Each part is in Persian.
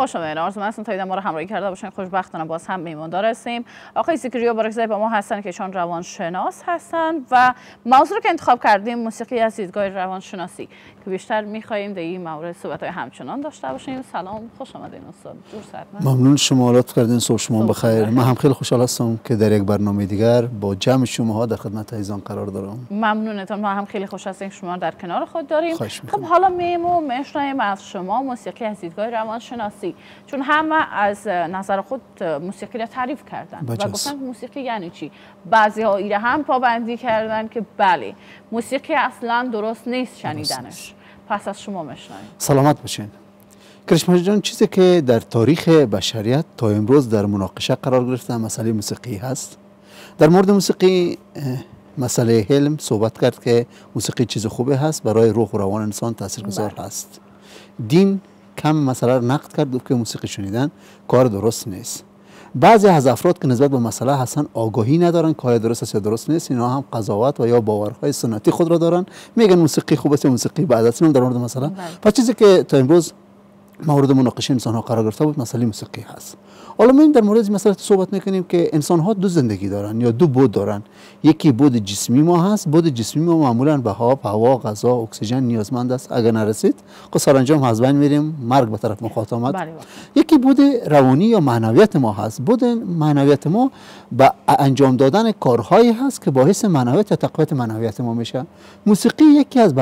خوش آمدید. آرزو هستم تا ایدم ما را همراهی کرده باشین. خوشبختانه باز هم میهماندار هستیم. آقای ذکریا بارکزی با ما هستن که ایشان روانشناس هستند و موضوع رو که انتخاب کردیم موسیقی از دیدگاه روانشناسی که بیشتر می‌خوایم در این مورد صحبت‌های همچنان داشته باشیم. سلام، خوش آمدین استاد. ممنون شما لطف کردین. صبح شما بخیر. من هم خیلی خوشحال هستم که در یک برنامه دیگر با جمع شماها در خدمت ایزان قرار دارم. ممنونتون. ما هم خیلی خوش هستیم شما در کنار خود داریم. خب حالا می‌شنویم از شما موسیقی از دیدگاه روانشناسی، چون همه از نظر خود موسیقی را تعریف کردن و گفتن موسیقی یعنی چی. بعضی ها ایره هم پابندی کردن که بله موسیقی اصلا درست نیست شنیدنش. پس از شما میشنویم. سلامت باشین کرشمه جان. چیزی که در تاریخ بشریت تا امروز در مناقشه قرار گرفته مسئله موسیقی هست. در مورد موسیقی مسئله علم صحبت کرد که موسیقی چیز خوبه هست، برای روح و روان انسان تاثیرگذار هست. دین کم مسئله را نقد کرد و که موسیقی شنیدن کار درست نیست. بعضی از افراد که نسبت به مسئله هستن آگاهی ندارن که آیا درست است یا درست نیست، اینا هم قضاوت و یا باورهای سنتی خود را دارن، میگن موسیقی خوب است یا موسیقی بد است. در مورد مسئله پس چیزی که تا امروز مورد مناقشه انسان ها قرار گرفته بود مسئله موسیقی هست. حالا ما در مورد مسئله صحبت میکنیم که انسان ها دو زندگی دارن یا دو بود دارن. یکی بود جسمی ما هست. بود جسمی ما معمولا به آب، هوا، غذا، اکسیژن نیازمند است. اگر نرسید سرانجام از بین میریم، مرگ به طرف مخاطب آمد. یکی بود روانی یا معنویت ما هست. بود معنویت ما به انجام دادن کارهایی هست که باعث معنویت یا تقویت معنویت ما میشه. موسیقی یکی از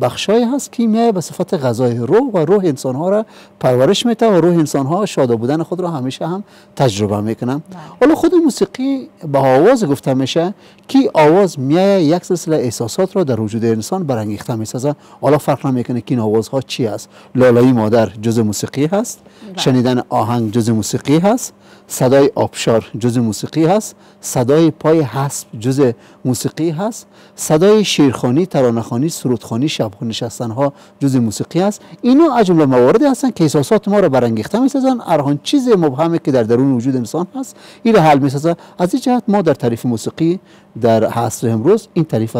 بخشای هست که میای به صفت غذای روح و روح انسان ها را پرورش میده و روح انسان ها شاد بودن خود را همیشه هم تجربه میکنن. حالا خود موسیقی به آواز گفته میشه که آواز میایه یک سلسله احساسات را در وجود انسان برانگیخته میسازه. حالا فرق نمیکنه که این آوازها چی است. لالای مادر جزء موسیقی هست، شنیدن آهنگ جزء موسیقی هست، صدای آبشار جزء موسیقی هست، صدای پای حسب جزء موسیقی هست، صدای شیرخوانی، ترانه‌خوانی، سرودخوانی، شبخوان نشستن ها جزء موسیقی است. اینا از جمله مواردی هستن که احساسات ما را برانگیخته میسازن. هر چیز مبهمی که در درون وجود انسان هست این را حل میسازه. از این جهت ما در تعریف موسیقی در عصر امروز این تعریف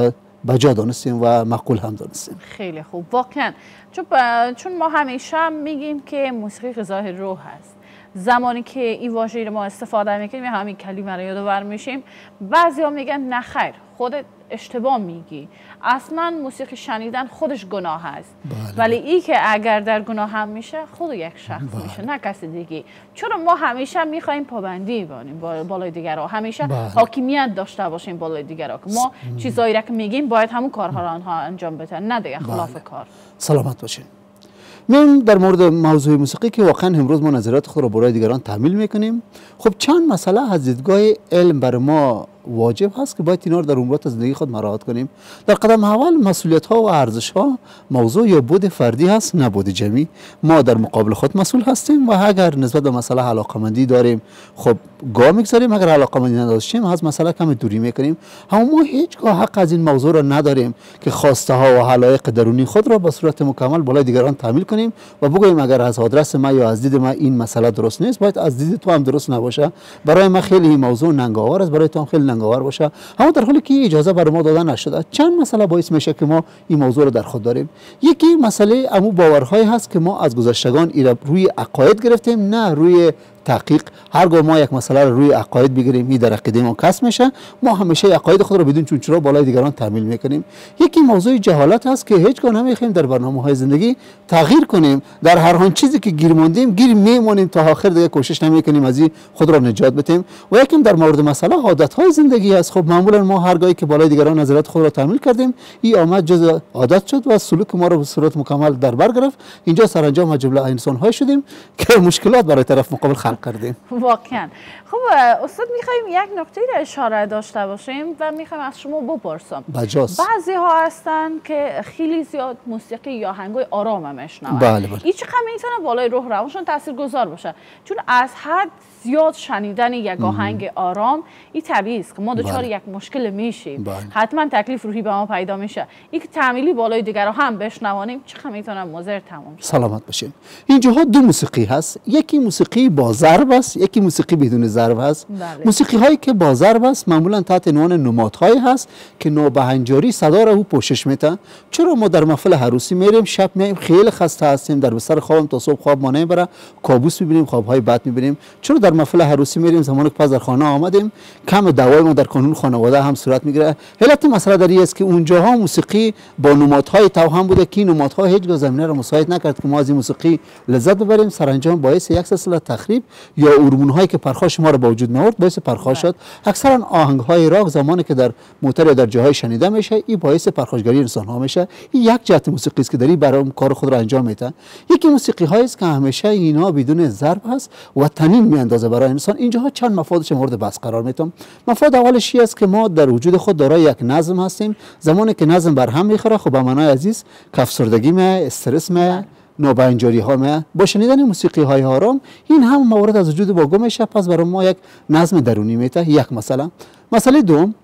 بجا دانستیم و معقول هم دانستیم. خیلی خوب. واقعا چون ما همیشه میگیم که موسیقی غذای روح هست، زمانی که این واژه رو ما استفاده میکنیم همین کلمه رو یادآور میشیم. بعضیا میگن نه خیر، خودت اشتباه میگی، اصلا موسیقی شنیدن خودش گناه است. ولی این که اگر در گناه هم میشه خود یک شخص میشه نه کسی دیگه. چون ما همیشه میخوایم پابندی بانیم بالای دیگرها، همیشه حاکمیت داشته باشیم بالای دیگرها که ما چیزایی را که میگیم باید همون کارها را آنها انجام بدن، نه دیگه خلاف کار. سلامت باشین. من در مورد موضوع موسیقی که واقعا امروز ما نظرات خود را برای دیگران تحمیل میکنیم، خب چند مسئله از دیدگاه علم بر ما واجب هست که باید اینا رو در امورات زندگی خود مراعات کنیم. در قدم اول مسئولیت ها و ارزش ها موضوع یا بود فردی هست نه بود جمعی. ما در مقابل خود مسئول هستیم و اگر نسبت به مسئله علاقمندی داریم خب گاه میگذاریم، اگر علاقمندی نداشتیم از مسئله کم دوری میکنیم. اما ما هیچگاه حق از این موضوع را نداریم که خواسته ها و علایق درونی خود را به صورت مکمل بالای دیگران تحمیل کنیم و بگوییم اگر از آدرس ما یا از دید ما این مسئله درست نیست باید از دید تو هم درست نباشه. برای ما خیلی این موضوع ننگ آور است، برای تو هم خیلی گوار باشه، اما در حالی که اجازه بر ما داده نشده. چند مسئله باعث میشه که ما این موضوع رو در خود داریم. یکی مسئله امو باورهایی هست که ما از گذشتگان اینا روی عقاید گرفتیم نه روی تحقیق. هرگاه ما یک مسئله رو روی عقاید بگیریم این در عقیده ما کس میشه، ما همیشه عقاید خود رو بدون چون چرا بالای دیگران تحمیل میکنیم. یکی موضوع جهالت هست که هیچگاه نمیخوایم در برنامه‌های زندگی تغییر کنیم. در هر آن چیزی که گیر موندیم گیر میمونیم تا آخر، دیگه کوشش نمیکنیم از این خود را نجات بدیم. و یکم در مورد مسئله عادت‌های زندگی است. خب معمولا ما هرگاهی که بالای دیگران نظرات خود را تحمیل کردیم این آمد جزء عادت شد و سلوک ما رو به صورت مکمل در بر گرفت. اینجا سرانجام ما جمله انسان‌های شدیم که مشکلات برای طرف مقابل کردیم. واقعا. خب استاد میخوایم یک نکته را اشاره داشته باشیم و میخوایم از شما بپرسم. بعضی ها هستن که خیلی زیاد موسیقی یا آهنگای آرام میشنون. بله. این چقدر میتونه بالای روح روانشون تاثیرگذار باشه؟ چون از حد زیاد شنیدن یک آهنگ آرام این طبیعی است که ما دچار یک مشکل میشیم. حتما تکلیف روحی به ما پیدا میشه. این که تعمیلی بالای دیگرها هم بشنوانیم چقدر میتونه مضر تمام شه. سلامت باشین. اینجاها دو موسیقی هست. یکی موسیقی با ضرب است، یکی موسیقی بدون ضرب. ضرب هست. بله. موسیقی هایی که با ضرب هست معمولا تحت عنوان نمادهایی هست که نابهنجاری صدا رو پوشش میتن. چرا ما در محفل عروسی میریم شب میایم خیلی خسته هستیم، در بستر خوابم تا صبح خواب ما نمیبره، کابوس میبینیم، خوابهای بد میبینیم. چرا در محفل عروسی میریم؟ زمانی که پذرخانه آمدیم کم دوای ما در قانون خانواده هم صورت میگیره. علت مسئله در این است که اونجاها موسیقی با نمادهای توهم بوده که نمادها هیچگاه زمینه رو مساعد نکرد که ما از موسیقی لذت ببریم، سرانجام باعث یک سلسله تخریب یا هورمون هایی که پرخاش ما رو به وجود میآورد باعث پرخاش شد. اکثرا آهنگ های راک زمانی که در موتر یا در جاهای شنیده میشه این باعث پرخاشگری انسان ها میشه. این یک جهت موسیقی است که داری برای کار خود را انجام میده. یکی موسیقی هایی است که همیشه اینا بدون ضرب هست و تنین میاندازه برای انسان. اینجاها چند مفادش مورد بحث قرار میدم. مفاد اولش این است که ما در وجود خود دارای یک نظم هستیم، زمانی که نظم بر هم میخوره خب به معنای عزیز کفسردگی میه، استرس میه، نابهنجاری ها میه. با شنیدن موسیقی های آرام این هم موارد از وجود با گم میشه، پس برای ما یک نظم درونی میته. یک مسئله دوم،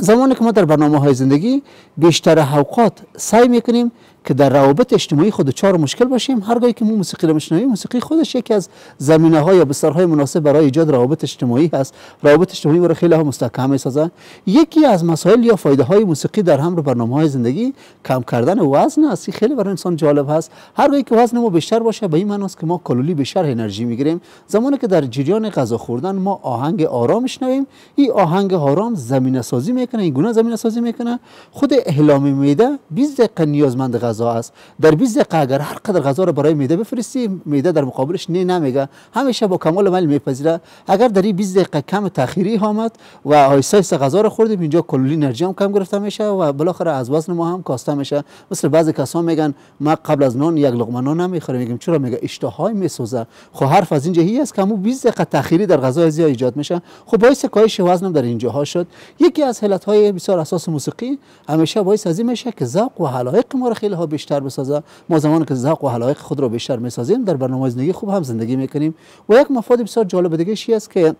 زمانی که ما در برنامه های زندگی بیشتر اوقات سعی میکنیم که در روابط اجتماعی خود دچار مشکل باشیم. هرگاهی که ما موسیقی را میشنویم، موسیقی خودش یکی از زمینه ها یا بسترهای مناسب برای ایجاد روابط اجتماعی هست. روابط اجتماعی برای خیلی ها مستحکم میسازن. یکی از مسائل یا فایده های موسیقی در هم برنامه های زندگی کم کردن وزن است. خیلی برای انسان جالب هست. هرگاهی که وزن ما بیشتر باشه به این معنی است که ما کالری بیشتر انرژی میگیریم. زمانی که در جریان غذا خوردن ما آهنگ آرام میشنویم، این آهنگ آرام زمینه سازی میکنه، این گونه زمینه سازی میکنه. خود اهلام میده 20 دقیقه نیازمند غذا است. در 20 دقیقه اگر هر قدر غذا رو برای میده بفرستی، میده در مقابلش نه نمیگه، همیشه با کمال میل میپذیره. اگر در این 20 دقیقه کم تأخیری آمد و آیسته آیسته غذا رو خوردیم، اینجا کالری انرژی هم کم گرفته میشه و بالاخره از وزن ما هم کاسته میشه. مثل بعضی کسا میگن ما قبل از نان یک لقمه نان نمیخوریم، میگیم چرا؟ میگه اشتهای میسوزه. خب حرف از اینجا هی است که مو 20 دقیقه تأخیری در غذا زیاد ایجاد میشه، خب باعث کاهش وزن در اینجاها شد. یکی از علتهای بسیار اساس موسیقی همیشه باعث از این میشه که ذوق و علایق ما رو خیلی ها بیشتر بسازه. ما زمانی که ذوق و علایق خود را بیشتر میسازیم در برنامه زندگی خوب هم زندگی میکنیم. و یک مفاد بسیار جالب دیگه شی است که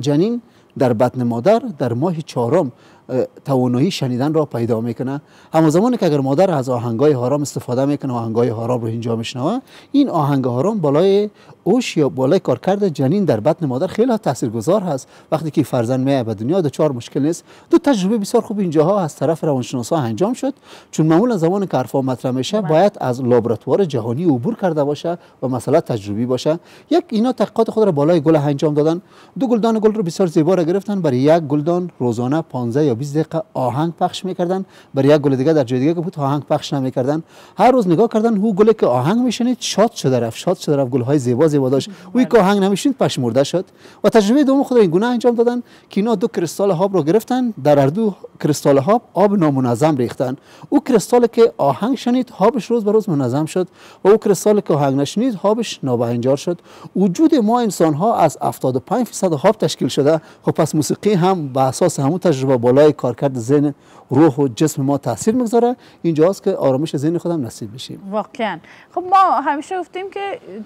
جنین در بطن مادر در ماه چهارم توانایی شنیدن را پیدا میکنه. اما زمانی که اگر مادر از آهنگای هارام استفاده میکنه، آهنگای هارام رو اینجا میشنوه، این آهنگ هارام بالای اوش یا بالای کارکرد جنین در بطن مادر خیلی تاثیرگذار هست. وقتی که فرزند میاد به دنیا دچار مشکل نیست. دو تجربه بسیار خوب اینجاها از طرف روانشناسا انجام شد، چون معمولا زمان که حرفا مطرح میشه باید از لابراتوار جهانی عبور کرده باشه و مسئله تجربی باشه. یک اینا تحقیقات خود را بالای گل انجام دادن، دو گلدان گل رو بسیار زیبا را گرفتن، برای یک گلدان روزانه 15 20 دقیقه آهنگ پخش میکردن، برای یک گل دیگه در جای دیگه که بود آهنگ پخش نمیکردن. هر روز نگاه کردن هو گل که آهنگ میشنید شاد شده رفت، شاد شده رفت، گل‌های زیبا زیبا داشت، او که آهنگ نمیشنید پشمرده شد. و تجربه دوم خود این گونه انجام دادن که اینا دو کریستال آب رو گرفتن، در هر دو کریستال آب نامنظم ریختن. او کریستال که آهنگ شنید آبش روز به روز منظم شد و او کریستال که آهنگ نشنید آبش نابهنجار شد. وجود ما انسان ها از 75% آب تشکیل شده. خب پس موسیقی هم بر اساس همون تجربه بالا کارکرد ذهن، روح و جسم ما تاثیر میگذاره. اینجاست که آرامش ذهن خودم نصیب بشیم. واقعا خب ما همیشه گفتیم که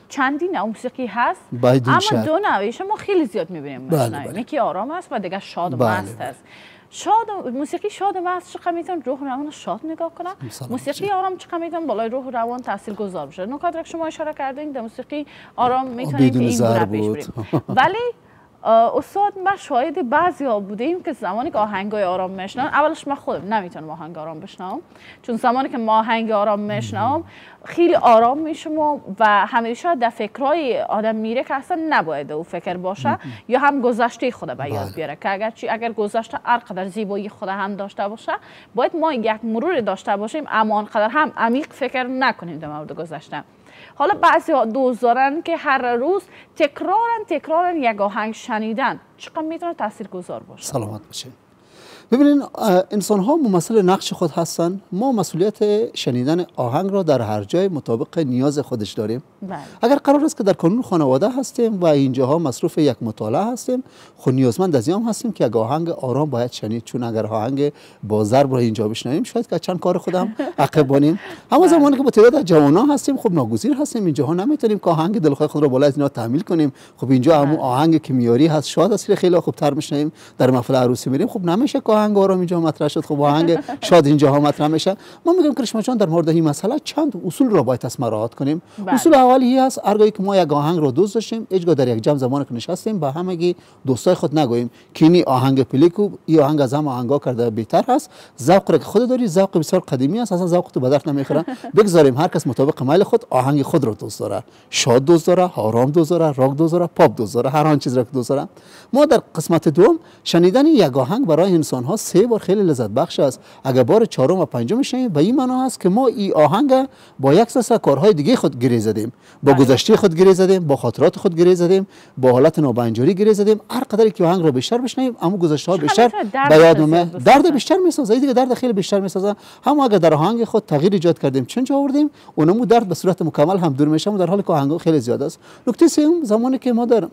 چندین نوع موسیقی هست، اما دو نوعش ما خیلی زیاد میبینیم. بله. یکی آرام است و دیگه شاد و مست است. موسیقی شاد و مست چقدر میتون روح روان شاد نگاه کنه، موسیقی آرام چقدر میتون بالای روح روان تاثیرگذار بشه. نکات را شما اشاره کردین در موسیقی آرام میتونید این گونه پیش بریم. ولی استاد ما شاید بعضیا بودیم که زمانی که آهنگای آرام میشنم، اولش من خودم نمیتونم آهنگ آرام بشنوم، چون زمانی که ما آهنگ آرام میشنوم خیلی آرام میشم و همیشه در فکرای آدم میره که اصلا نباید او فکر باشه یا هم گذشته خود به یاد بیاره که اگر گذشته هر قدر زیبایی خود هم داشته باشه باید ما یک مرور داشته باشیم، اما آنقدر هم عمیق فکر نکنیم در مورد گذشته. حالا بعضی ها دوست دارن که هر روز تکرارن یک آهنگ شنیدن، چقدر میتونه تاثیرگذار باشه؟ سلامت باشه. ببینین انسان ها ممثل نقش خود هستن. ما مسئولیت شنیدن آهنگ را در هر جای مطابق نیاز خودش داریم. بله. اگر قرار است که در کانون خانواده هستیم و اینجاها مصروف یک مطالعه هستیم، خود نیازمند از این هستیم که یک آهنگ آرام باید شنید، چون اگر آهنگ با ضرب را اینجا بشنویم شاید که چند کار خودم عقب بانیم. اما زمانی که با تعداد جوانا هستیم خب ناگزیر هستیم، اینجاها نمیتونیم که آهنگ دلخواه خود را بالا از اینا تحمیل کنیم. خب اینجا هم آهنگ کیمیایی هست، شاد است، خیلی خوب تر میشنیم. در محفل عروسی میریم خب نمیشه آهنگ آرام اینجا مطرح شد، خب آهنگ شاد اینجاها مطرح میشه. من میگم کرشمه جان در مورد این مسئله چند اصول را باید از ما رعایت کنیم. اصول اولی هست هرگاهی که ما یک آهنگ رو دوست داشتیم، هیچگاه در یک جمع زمانی که نشستیم با همگی دوستای خود نگوییم که این آهنگ پلیکو این آهنگ از هم آهنگا کرده بهتر هست. ذوق را که خود داری، ذوق بسیار قدیمی است، اصلا ذوق تو به درد نمیخوره. بگذاریم هر کس مطابق میل خود آهنگ خود رو دوست داره، شاد دوست داره، آرام دوست داره، راک دوست داره، پاپ دوست داره، هر آن چیز را که دوست داره. ما در قسمت دوم شنیدن یک آهنگ برای انسان ها سه بار خیلی لذت بخش است. اگر بار چهارم و پنجم شنید به این معنا است که ما این آهنگ با یک سلسله کارهای دیگه خود گری زدیم، با گذشته خود گری زدیم، با خاطرات خود گری زدیم، با حالت نابنجاری گری زدیم. هر قدری که آهنگ رو بیشتر بشنویم اما گذشته ها بیشتر به یاد میاد، درد بیشتر میسازه، دیگه درد خیلی بیشتر میسازه. هم اگر در آهنگ خود تغییر ایجاد کردیم، چنج آوردیم، اونم درد به صورت مکمل هم دور میشه، در حالی که آهنگ خیلی زیاد است. نکته سوم زمانی که ما در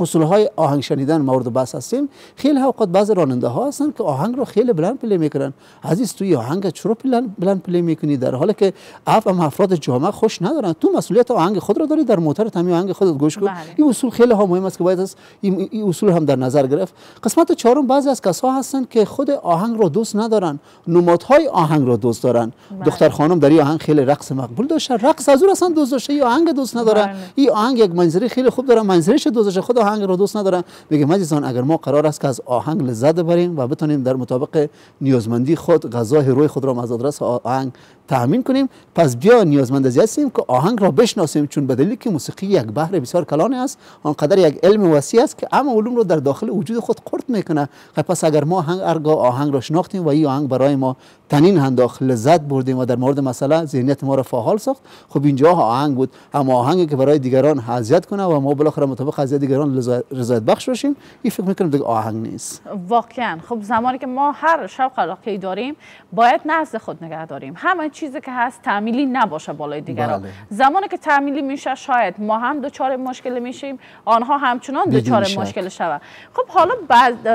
اصولهای آهنگ شنیدن مورد بحث هستیم، خیلی اوقات بعض راننده ها هستن که آهنگ رو خیلی بلند پلی میکنن. عزیز توی آهنگ چرا بلند پلی میکنی در حالی که افراد جامعه خوش ندارن؟ تو مسئولیت آهنگ خود رو داری، در موتور تمی آهنگ خودت گوش کن. این اصول خیلی ها مهم است که باید این اصول هم در نظر گرفت. قسمت چهارم بعضی از کسا هستن که خود آهنگ رو دوست ندارن، نمادهای آهنگ رو دوست دارن. دختر خانم در این آهنگ خیلی رقص مقبول داشته، رقص از اون اصلا دوست داشته، این آهنگ دوست نداره. این آهنگ یک منظره خیلی خوب داره، منظرهش دوست داره، آهنگ رو دوست ندارن. میگم عزیزان اگر ما قرار است که از آهنگ لذت ببریم و بتونیم در مطابق نیازمندی خود غذای روی خود را از آدرس آهنگ تأمین کنیم، پس بیا نیازمند هستیم که آهنگ را بشناسیم، چون به دلیل که موسیقی یک بحر بسیار کلان است، آنقدر یک علم وسیع است که همه علوم رو در داخل وجود خود قرط میکنه. پس اگر ما آهنگ را شناختیم و این آهنگ برای ما تنین انداخت لذت بردیم و در مورد مسئله ذهنیت ما را فعال ساخت، خب اینجا آهنگ بود، اما آهنگی که برای دیگران حزیت کنه و ما بالاخره مطابق حزیت دیگران رضایت بخش باشیم، این فکر میکنم دیگه آهنگ نیست. واقعا خب زمانی که ما هر شب خلاقی داریم باید نزد خود نگه داریم، همه چیزی که هست تعمیلی نباشه بالای دیگران. بله. زمانی که تعمیلی میشه شاید ما هم دچار مشکل میشیم، آنها همچنان دچار مشکل شوند. خب حالا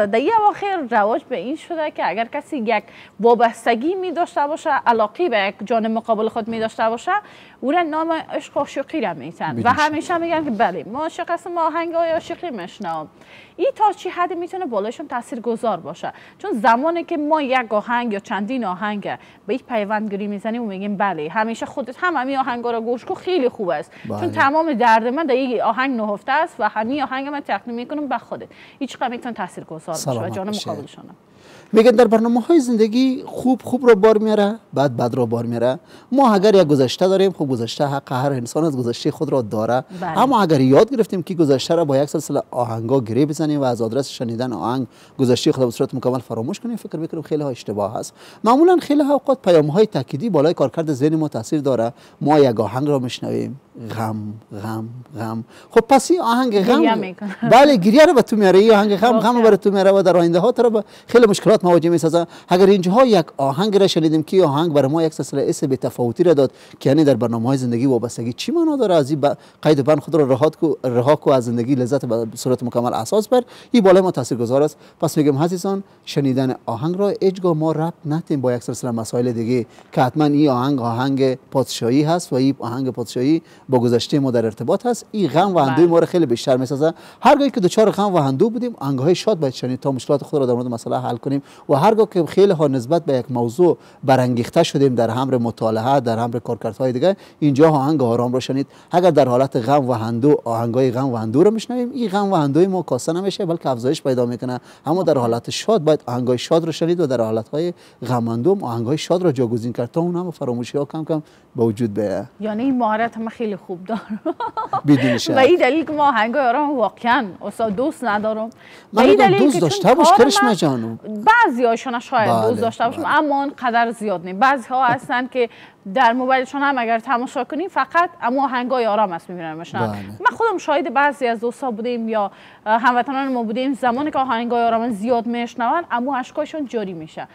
دیگه اواخر رواج به این شده که اگر کسی یک وابستگی می داشته باشه، علاقی به یک جان مقابل خود می داشته باشه، اون را نام عشق و عاشقی را میتن و همیشه میگن که بله ما عاشق هستیم، آهنگ های عاشقی میشنویم. این تا چی حد میتونه بالایشون تاثیرگذار باشه؟ چون زمانی که ما یک آهنگ یا چندین آهنگ به یک پیوندگیری میزنیم و میگیم بله همیشه خودت هم همین آهنگا را گوش کن خیلی خوب است، چون تمام درد من در یک آهنگ نهفته است و همین آهنگ من تقدیم میکنم به خودت، هیچ کمی میتونه تاثیرگذار باشه و جان مقابلشون. میگن در برنامه‌های زندگی خوب را بار میاره، بد را بار میاره. ما اگر یک گذشته داریم، خب گذشته حق هر انسان از گذشته خود را داره. اما اگر یاد گرفتیم که گذشته را با یک سلسله آهنگا گره بزنیم و از آدرس شنیدن آهنگ گذشته خود به صورت مکمل فراموش کنیم، فکر میکنم خیلی ها اشتباه است. معمولا خیلی ها اوقات پیام‌های تأکیدی بالای کارکرد ذهن ما تاثیر داره. ما یک آهنگ را میشنویم، غم. خب پس این آهنگ غم، بله گریه را به تو میاره، این آهنگ غم برای تو میاره و در آینده ها تو خیلی مشکلات مواجه میسازه. اگر اینجاها یک آهنگ را شنیدیم که آهنگ برای ما یک سلسله اس به تفاوتی را داد، که یعنی در برنامه‌های زندگی وابستگی چی معنا داره؟ از این قید بند خود را رها کو از زندگی لذت به صورت مکمل اساس بر، این بالای ما تاثیرگذار است. پس میگم عزیزان شنیدن آهنگ را هیچگاه ما ربط نتیم با یک سلسله مسائل دیگه که حتما این آهنگ پادشاهی هست و این آهنگ پادشاهی با گذشته ما در ارتباط هست، این غم و اندوه ما را خیلی بیشتر میسازه. هرگاهی که دچار غم و اندوه بودیم، آهنگ‌های شاد باید شنید تا مشکلات خود را در مورد مسئله حل کنیم. و هرگاه که خیلی ها نسبت به یک موضوع برانگیخته شدیم در امر مطالعه، در امر کارکردهای دیگه، اینجا آهنگ آرام را شنید. اگر در حالت غم و اندوه آهنگ‌های غم و اندوه را میشنویم، این غم و اندوه ما کاسته نمیشه بلکه افزایش پیدا میکنه. اما در حالت شاد باید آهنگ‌های شاد را شنید و در حالت‌های غم و اندوه آهنگ‌های شاد را جایگزین کرد تا اون هم فراموشی‌ها کم کم به وجود بیاد. یعنی مهارت ما خیلی خوب دارم و این دلیل که ما آهنگای آرام واقعا اصلا دوست ندارم. من دوست داشته باش کرشمه جانم، بعضی هاشون شاید دوست داشته باشم اما انقدر زیاد نیم. بعضی ها هستن که در موبایلشون هم اگر تماشا کنیم فقط اما آهنگای آرام است میبینن میشنن. من خودم شاید بعضی از دوستا بودیم یا هموطنان ما بودیم، زمانی که آهنگای آرام زیاد میشنون اما اشکاشون جاری میشه.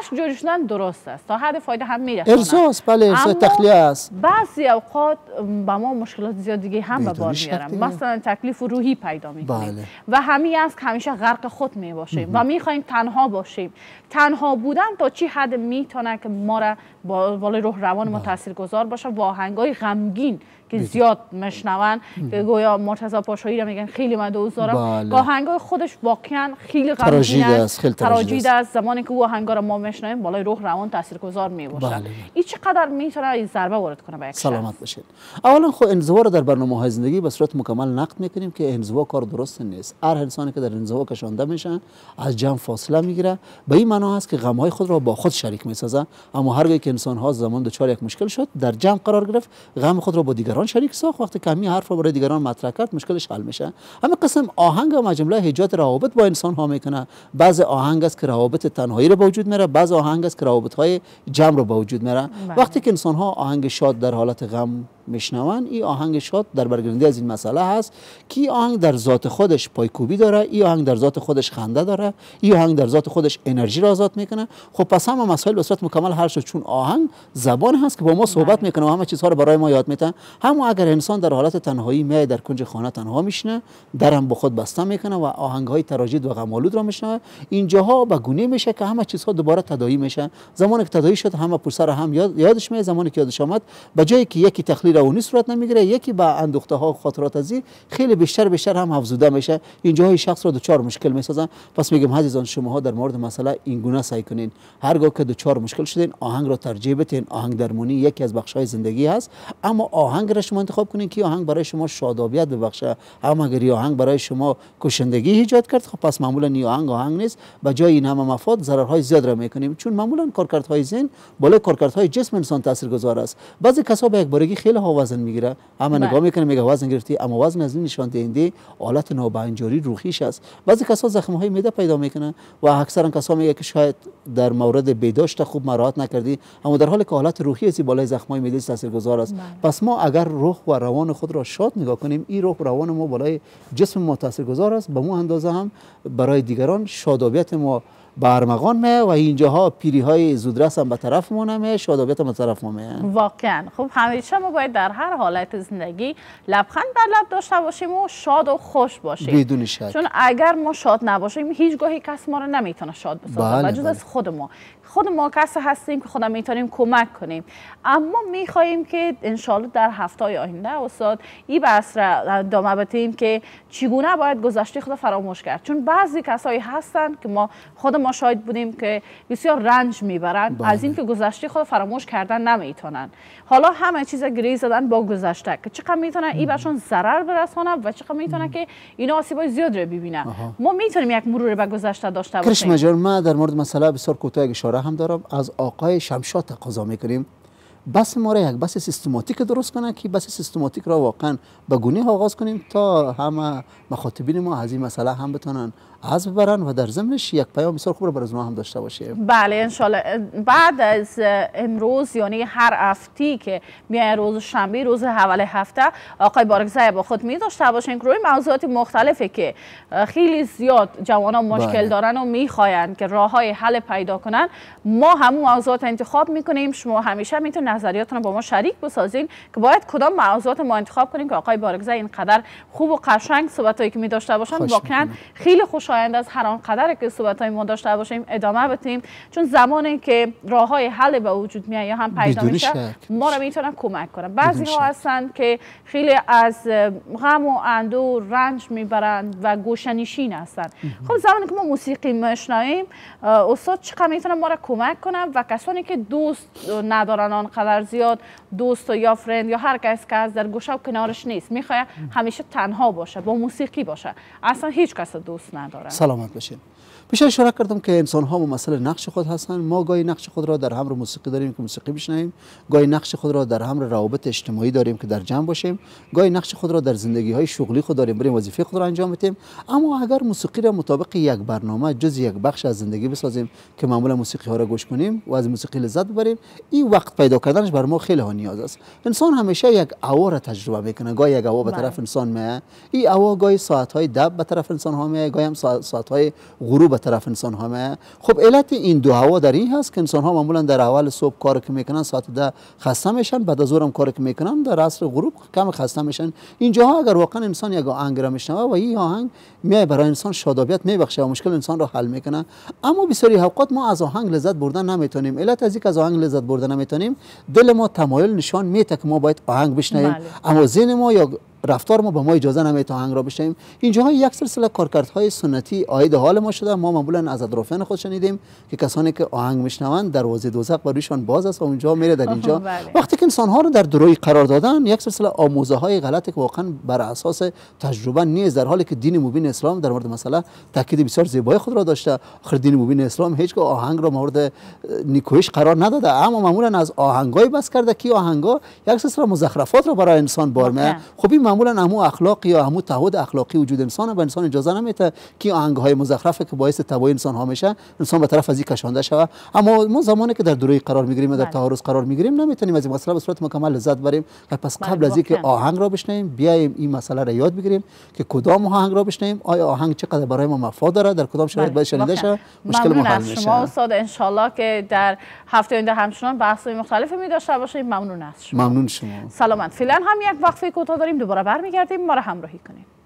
اشک جاری شدن درست است تا حد فایده هم میرسونه، ارزاست، بله ارزا تخلیه است. بعضی اوقات با ما مشکلات زیاد دیگه هم به بار میارم، مثلا تکلیف روحی پیدا میکنیم. بله. و همین است که همیشه غرق خود میباشیم و میخوایم تنها باشیم. تنها بودن تا چی حد میتونه که ما را بالای روح روان ما تاثیرگذار باشه؟ و آهنگای غمگین که زیاد مشنون که گویا مرتضی پاشایی را میگن خیلی مدعوز دارم. آهنگای خودش واقعا خیلی غمگین است، خیلی تراژید است. زمانی که او آهنگا را ما میشنویم بالای روح روان تاثیرگذار میباشد. این چقدر میتونه این ضربه وارد کنه به یک شخص؟ سلامت باشید. اولا خود انزوا را در برنامه‌های زندگی به صورت مکمل نقد میکنیم که انزوا کار درست نیست. هر انسانی که در انزوا کشانده میشن از جمع فاصله میگیره، به این معنا است که غم‌های خود را با خود شریک میسازه. اما هرگاه که انسان ها زمان دچار یک مشکل شد، در جمع قرار گرفت، غم خود را با دیگران شریک ساخت. وقتی کمی حرف را برای دیگران مطرح کرد، مشکلش حل میشه. همین قسم آهنگ هم جمله ایجاد روابط با انسان ها میکنه. بعض آهنگ است که روابط تنهایی را به وجود میاره، بعض آهنگ است که روابط های جمع را به وجود میاره. وقتی که انسان ها آهنگ شاد در حالت غم میشنون، این آهنگ شاد در برگردی از این مسئله هست که این آهنگ در ذات خودش پایکوبی داره، این آهنگ در ذات خودش خنده داره، این آهنگ در ذات خودش انرژی را آزاد میکنه. خب پس هم مسائل به صورت مکمل حل شد، چون آهنگ زبان هست که با ما صحبت میکنه و همه چیزها رو برای ما یاد میده. هم اگر انسان در حالت تنهایی میاد، در کنج خانه تنها میشینه، درم به خود بسته میکنه و آهنگ های تراژید و غم آلود را میشنوه، اینجاها به گونه میشه که همه چیزها دوباره تداعی میشه. زمانی که تداعی شد، همه پرسه را هم یادش میاد. زمانی که یادش آمد، به جایی که یکی تخلیل اونی صورت نمیگیره، یکی با اندوخته ها و خاطرات ازی خیلی بیشتر هم افزوده میشه. اینجاهای شخص را دوچار مشکل میسازن. پس میگم عزیزان، شماها در مورد مسئله این گونه سعی کنین، هرگاه که دوچار مشکل شدین آهنگ را ترجیح بدین. آهنگ درمونی یکی از بخش های زندگی هست، اما آهنگ را شما انتخاب کنین که آهنگ برای شما شادابیت ببخشه. اما اگر آهنگ برای شما کشندگی ایجاد کرد، خب پس معمولا این آهنگ نیست. به جای این همه مفاد، ضررهای زیاد را میکنیم، چون معمولا کارکردهای ذهن بالای کارکردهای جسم انسان تاثیرگذار است. بعضی کسا به یکبارگی خیلی ها وزن میگیره، اما نگاه میکنه میگه وزن گرفتی، اما وزن از این نشان دهنده حالت نابهنجاری روحیش است. بعضی کسا زخم های معده پیدا میکنه و اکثرا کسا میگه که شاید در مورد بیداشت خوب مراعات نکردی، اما در حال که حالت روحی از بالای زخم های معده تاثیرگذار است. پس ما اگر روح و روان خود را شاد نگاه کنیم، این روح و روان ما بالای جسم ما تاثیرگذار است، به مو اندازه هم برای دیگران شادابیت ما برمغان می و اینجاها پیری های زودرس هم به طرف مونه می، شادابیت هم به طرف مونه. واقعا خب همیشه ما باید در هر حالت زندگی لبخند بر لب داشته باشیم و شاد و خوش باشیم، بدون شک. چون اگر ما شاد نباشیم، هیچگاهی کس ما رو نمیتونه شاد بسازه، بجز از خود ما. خود ما کسی هستیم که خدا میتونیم کمک کنیم. اما میخواهیم که انشالله در هفته‌های آینده استاد این بحث را ادامه بدیم که چگونه باید گذشته خود فراموش کرد، چون بعضی کسایی هستند که ما خود ما شاید بودیم که بسیار رنج میبرند از اینکه گذشته خود فراموش کردن نمیتونن. حالا همه چیز گری زدن با گذشته که چقدر میتونه این برشون ضرر برسونه و چقدر میتونه که اینا آسیبای زیاد رو ببینن. ما میتونیم یک مرور به گذشته داشته باشیم. کرشمه جان، من در مورد مسئله بسیار کوتاه اشاره هم دارم. از آقای شمشاد تقاضا میکنیم بس ما را یک بس سیستماتیک درست کنه که بس سیستماتیک را واقعا به گونه آغاز کنیم تا همه مخاطبین ما از این مسئله هم بتونن از ببرن و در ضمنش یک پیام بسیار خوب رو برای اونها هم داشته باشیم. بله انشالله. بعد از امروز یعنی هر هفته که میای روز شنبه، روز اول هفته، آقای بارکزی با خود می داشته باشین که روی موضوعات مختلفی که خیلی زیاد جوانان مشکل دارن و میخواین که راههای حل پیدا کنن، ما همون موضوعات انتخاب میکنیم. شما همیشه میتونید نظریاتتون رو با ما شریک بسازین که باید کدام موضوعات ما انتخاب کنیم که آقای بارکزی اینقدر خوب و قشنگ صحبتایی که می داشته باشن، واقعا خیلی خوش آینده از هر آن قدر که صحبت های ما داشته باشیم ادامه بدیم، چون زمانی که راه های حل به وجود میاد یا هم پیدا میشه، ما را میتونن کمک کنن. بعضی ها هستند که خیلی از غم و اندو رنج میبرند و گوشه نشین هستند. خب زمانی که ما موسیقی میشنویم، استاد چقدر میتونه ما را کمک کنه و کسانی که دوست ندارن آنقدر زیاد، دوست یا فرند یا هر کس که از در گوشه و کنارش نیست، میخواد همیشه تنها باشه، با موسیقی باشه، اصلا هیچ کس دوست نداره. سلامت باشین. پیش اشاره کردم که انسان ها مسئله نقش خود هستن. ما گاهی نقش خود را در امر موسیقی داریم که موسیقی بشنویم، گاهی نقش خود را در امر روابط اجتماعی داریم که در جمع باشیم، گاهی نقش خود را در زندگی های شغلی خود داریم، بریم وظیفه خود را انجام بدیم. اما اگر موسیقی را مطابق یک برنامه جز یک بخش از زندگی بسازیم که معمولا موسیقی ها را گوش کنیم و از موسیقی لذت ببریم، این وقت پیدا کردنش بر ما خیلی ها نیاز است. انسان همیشه یک هوا را تجربه میکنه. گاهی یک هوا به طرف انسان میاد، این هوا گاهی ساعت های دب به طرف انسان ها میاد، گاهی هم ساعت های غروب فرو به طرف انسان همه. خب علت این دو هوا در این هست که انسان ها معمولا در اول صبح کار که میکنن ساعت 10 خسته میشن، بعد از ظهر هم کار که میکنن در عصر غروب کم خسته میشن. اینجاها اگر واقعا انسان یک آهنگ را میشنوه و این آهنگ میای برای انسان شادابیت میبخشه و مشکل انسان را حل میکنه. اما بسیاری اوقات ما از آهنگ لذت بردن نمیتونیم. علت از اینکه از آهنگ لذت بردن نمیتونیم، دل ما تمایل نشان میده که ما باید آهنگ بشنویم، اما ذهن ما یا رفتار ما به ما اجازه نمیده آهنگ را بشنویم. اینجاها یک سلسله کارکردهای سنتی عاید حال ما شده. ما معمولا از اطرافیان خود شنیدیم که کسانی که آهنگ میشنوند دروازه دوزخ برایشان باز است و اونجا میره. در اینجا وقتی که انسان ها رو در دروی قرار دادن یک سلسله آموزه های غلطی که واقعا بر اساس تجربه نیست، در حالی که دین مبین اسلام در مورد مسئله تاکید بسیار زیبای خود را داشته. آخر دین مبین اسلام هیچگاه آهنگ را مورد نیکویش قرار نداده، اما معمولا از آهنگای بس کرده که آهنگا یک سلسله مزخرفات را برای انسان بار میاره. خب معمولا همو اخلاقی یا همو تعهد اخلاقی وجود انسان به انسان اجازه نمیده که آهنگ های مزخرفه که باعث تباهی انسان ها میشه انسان به طرف از این کشانده شوه. اما ما زمانی که در دوره قرار میگیریم، در تعارض قرار میگیریم، نمیتونیم از این مسئله به صورت مکمل لذت بریم. پس قبل از اینکه آهنگ را بشنویم بیایم این مسئله را یاد بگیریم که کدام آهنگ را بشنویم، آیا آهنگ چقدر برای ما مفاد داره، در کدام شرایط باید شنیده شه، مشکل ما حل میشه. شما استاد ان شاء الله که در هفته آینده همچنان بحث مختلفی می داشته باشیم. ممنون از شما. ممنون شما. سلامت. فعلا هم یک وقفه کوتاه داریم، دوباره برمیگردیم، ما را همراهی کنیم.